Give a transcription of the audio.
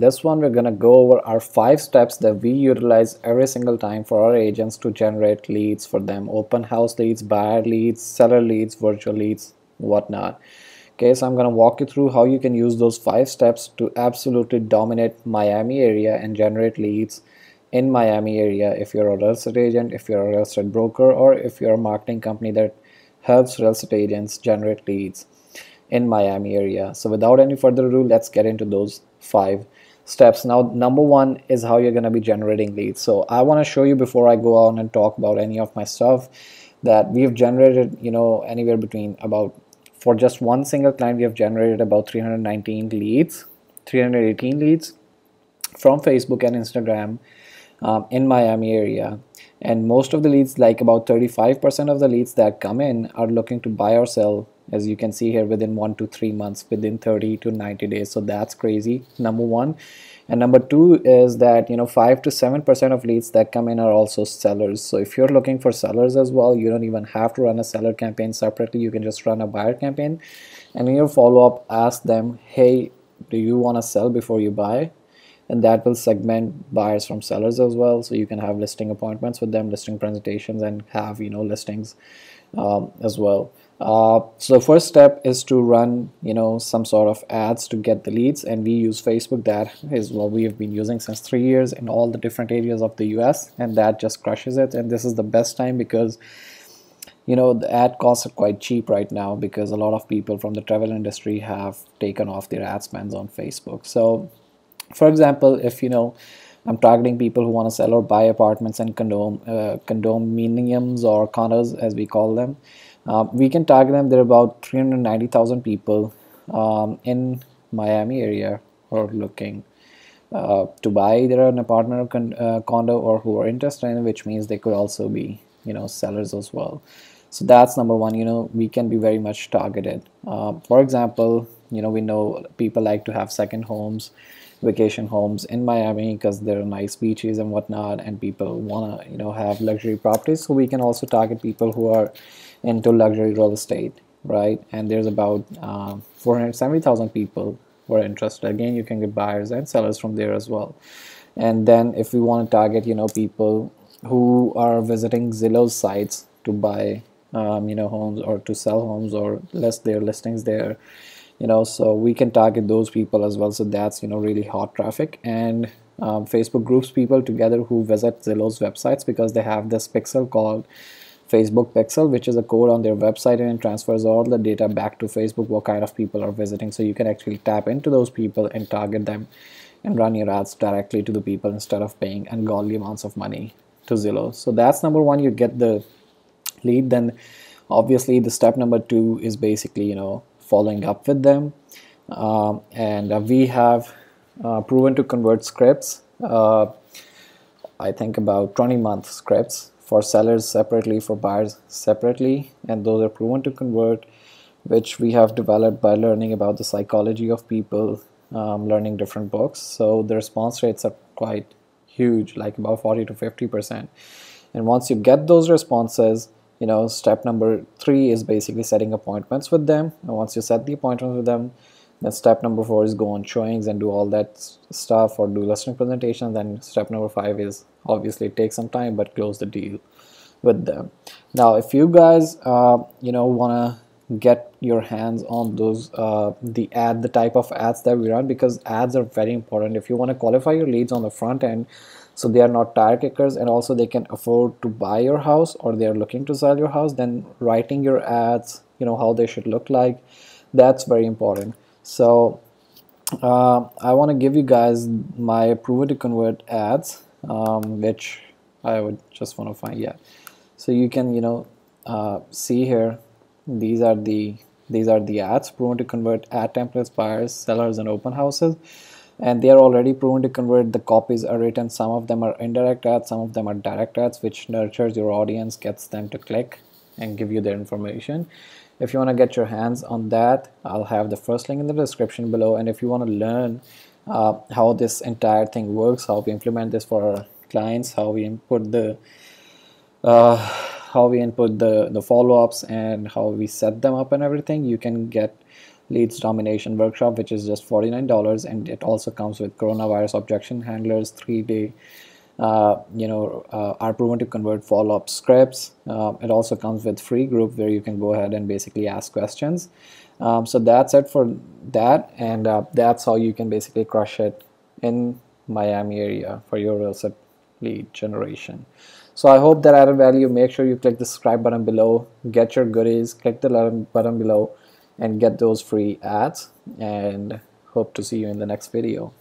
This one we're gonna go over our 5 steps that we utilize every single time for our agents to generate leads for them: open house leads, buyer leads, seller leads, virtual leads, whatnot. Okay, so I'm gonna walk you through how you can use those 5 steps to absolutely dominate Miami area and generate leads in Miami area if you're a real estate agent, if you're a real estate broker, or if you're a marketing company that helps real estate agents generate leads in Miami area. So without any further ado, let's get into those 5 steps. Now, number one is how you're going to be generating leads. So I want to show you, before I go on and talk about any of my stuff, that we've generated, you know, anywhere between about, for just one single client, we have generated about 318 leads from Facebook and Instagram in Miami area. And most of the leads, like about 35% of the leads that come in, are looking to buy or sell, as you can see here, within 1 to 3 months, within 30 to 90 days. So that's crazy, number one. And number two is that, you know, 5 to 7% of leads that come in are also sellers. So if you're looking for sellers as well, you don't even have to run a seller campaign separately. You can just run a buyer campaign, and in your follow-up, ask them, hey, do you want to sell before you buy? And that will segment buyers from sellers as well. So you can have listing appointments with them, listing presentations, and have, you know, listings as well. So the first step is to run, you know, some sort of ads to get the leads, and we use Facebook. That is what we have been using since 3 years in all the different areas of the US, and that just crushes it. And this is the best time because, you know, the ad costs are quite cheap right now because a lot of people from the travel industry have taken off their ad spends on Facebook. So for example, if, you know, I'm targeting people who want to sell or buy apartments and condominiums, or condos as we call them, we can target them. There are about 390,000 people in Miami area who are looking to buy either an apartment or condo, or who are interested in it, which means they could also be, you know, sellers as well. So that's number one. You know, we can be very much targeted. For example, you know, we know people like to have second homes, vacation homes in Miami, because there are nice beaches and whatnot, and people want to, you know, have luxury properties. So we can also target people who are into luxury real estate, right? And there's about 470,000 people who are interested. Again, you can get buyers and sellers from there as well. And then if we want to target, you know, people who are visiting Zillow sites to buy, you know, homes or to sell homes or list their listings there, you know, so we can target those people as well. So that's, you know, really hot traffic. And Facebook groups people together who visit Zillow's websites, because they have this pixel called Facebook Pixel, which is a code on their website, and it transfers all the data back to Facebook, what kind of people are visiting. So you can actually tap into those people and target them and run your ads directly to the people instead of paying ungodly amounts of money to Zillow. So that's number one, you get the lead. Then obviously the step number two is basically, you know, following up with them, and we have proven to convert scripts, I think about 20-month scripts for sellers separately, for buyers separately, and those are proven to convert, which we have developed by learning about the psychology of people, learning different books. So the response rates are quite huge, like about 40 to 50%. And once you get those responses, you know, step number three is basically setting appointments with them. And once you set the appointments with them, then step number four is go on showings and do all that stuff, or do listing presentations. Then step number five is, obviously it takes some time, but close the deal with them. Now, if you guys, you know, wanna get your hands on those, the type of ads that we run, because ads are very important. If you wanna qualify your leads on the front end, so they are not tire kickers, and also they can afford to buy your house, or they are looking to sell your house, then writing your ads, you know, how they should look like, that's very important. So I want to give you guys my proven to convert ads, which I would just want to find. Yeah, so you can, you know, see here, these are the ads, proven to convert ad templates, buyers, sellers, and open houses. And they are already proven to convert. The copies are written. Some of them are indirect ads, some of them are direct ads, which nurtures your audience, gets them to click and give you their information. If you want to get your hands on that, I'll have the first link in the description below. And if you want to learn how this entire thing works, how we implement this for our clients, how we input the follow-ups, and how we set them up and everything, you can get Leads Domination workshop, which is just $49, and it also comes with coronavirus objection handlers, 3-day are proven to convert follow-up scripts. It also comes with free group where you can go ahead and basically ask questions. So that's it for that, and that's how you can basically crush it in Miami area for your real estate lead generation. So I hope that added value. Make sure you click the subscribe button below, get your goodies, click the like button below, and get those free ads, and hope to see you in the next video.